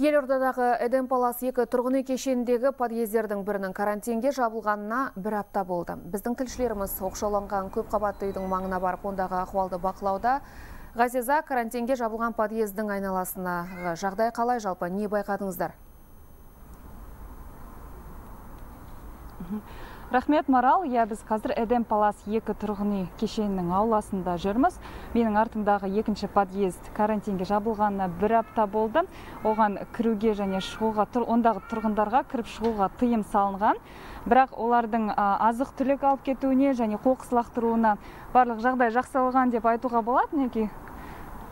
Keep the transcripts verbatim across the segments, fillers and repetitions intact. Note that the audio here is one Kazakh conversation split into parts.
Елордадағы Эдем-Палас-екі тұрғын үй кешеніндегі подъездердің бірінің карантинге жабылғанына бір апта болды. Біздің тілшілеріміз оқшауланған көпқабатты үйдің маңына барып, ондағы ахуалды бақылауда. Ғазиза, карантинге жабылған подъездің айналасына жағдай қалай, жалпы не байқадыңыздар? Рахмет, Марал. Я біз қазір Эдем-Палас-екі тұрғын үй кешенінің ауласында жүрміз. Менің артымдағы екінші подъезд карантинге жабылғанына бір апта болды. Оған кіруге және шығуға, ондағы тұрғындарға кіріп шығуға тыйым салынған. Бірақ олардың азық түлік алып кетуіне және қоқыс лақтыруына барлық жағдай жақсалған деп айтуға болады. Неге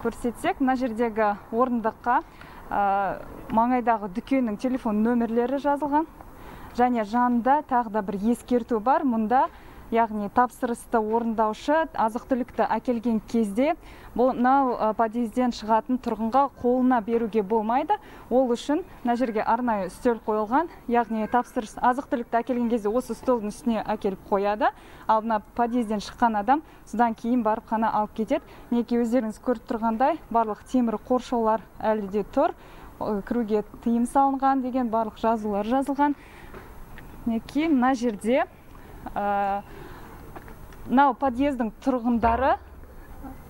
көрсетсек, мына жердегі орындыққа маңайдағы дүкеннің телефон нөмірлері жазылған. Және жанында тағы да бір ескерту бар. Мұнда, яғни тапсырысты орындаушы азық-түлікті әкелген кезде, мына подъезден шығатын тұрғынға қолына беруге болмайды. Ол үшін мына жерге арнайы үстел қойылған, яғни тапсырыс азық-түлікті әкелген кезде осы үстелдің үстіне әкеліп қояды. Ал мына подъезден шыққан адам содан кейін барып қана алып кетеді. Неге өздеріңіз көріп тұрғандай, барлық темір қоршаулар әлі де тұр. Кіруге тыйым салынған деген барлық жазулар жазылған. Неке, мына жерде мынау подъездің тұрғындары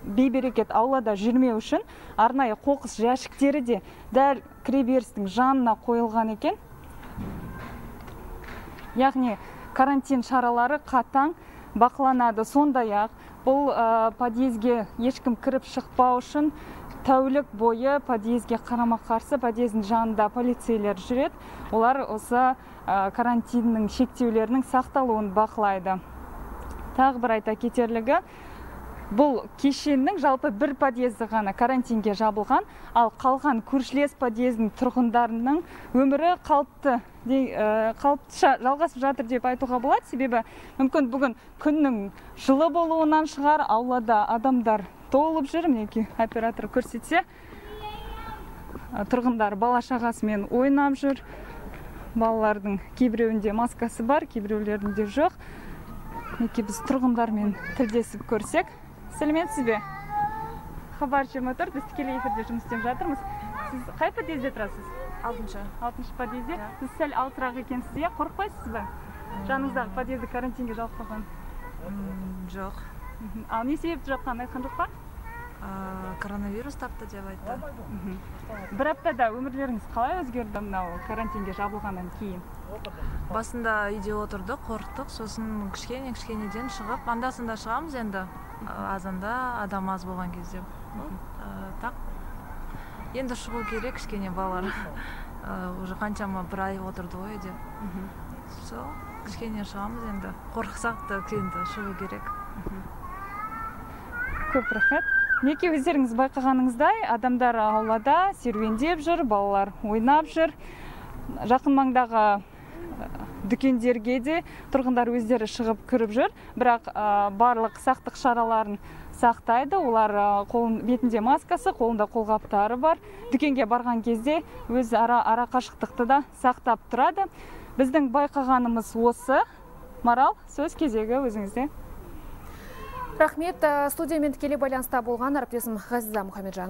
бейберекет аулада жүрмеу үшін арнайы қоқыс жәшіктері де дәл кіреберістің жанына қойылған екен. Яғни карантин шаралары қатаң бақыланады. Сондай-ақ бұл подъезге ешкім кіріп шықпау үшін тәулік бойы подъезге қарама-қарсы подъездің жанында полицейлер жүреді. Олар осы карантиннің шектеулерінің сақталуын бақылайды. Тағы бір айта кетерлігі, бұл кешеннің жалпы бір подъезді ғана карантинге жабылған, ал қалған көршілес подъездің тұрғындарының өмірі қалыпты жалғасып жатыр деп айтуға болады. Себебі мүмкін бүгін күннің жылы болуынан шығар, аулада адамдар толып жүр. Мінекей оператор көрсетсе, тұрғындар бала шағасымен ойнап жүр. Балалардың кейбіреуінде маскасы бар, кейбіреулерінде жоқ. Мінекей біз тұрғындармен тілдесіп көрсек. Сәлеметсіз бе? Хабар жиырма төрт, біз тікелей эфирде жұмыс істеп жатырмыз. Сіз қай подъезде тұрасыз? Алтыншы. Алтыншы подъезде. Сіз сәл алысырақ екенсіз. Қорықпайсыз ба? Жаныңыздағы подъезді карантинге жабылған? Жоқ. Ал не себепті жапқан, айтқан жоқ па? Коронавирус тапты деп айтты. Бір аптада өмірлеріңіз қалай өзгерді мынау карантинге жабылғаннан кейін? Басында үйде отырдық, қорықтық, сосын кішкене-кішкенеден шығып, анда-санда шығамыз енді, азанда адам аз болған кезде. Енді шығу керек кішкене балалар. Уже қаншама бір ай отырды ғой үйде. Сол, кішкене шығамыз енді. Қорықсақ та енді шығу керек. Көп рахмет. Неке, өздеріңіз байқағаныңыздай, адамдар аулада серуендеп жүр, балалар ойнап жүр. Жақын маңдағы дүкендерге де тұрғындар өздері шығып кіріп жүр. Бірақ барлық сақтық шараларын сақтайды. Олар бетінде маскасы, қолында қолғаптары бар. Дүкенге барған кезде өз ара қашықтықты да сақтап тұрады. Біздің байқағанымыз осы. Марал, сөз кезегі өзіңізде. Рахмет, студиямен тікелей байланыста болған әріптесім Ғазиза Мұхамеджан.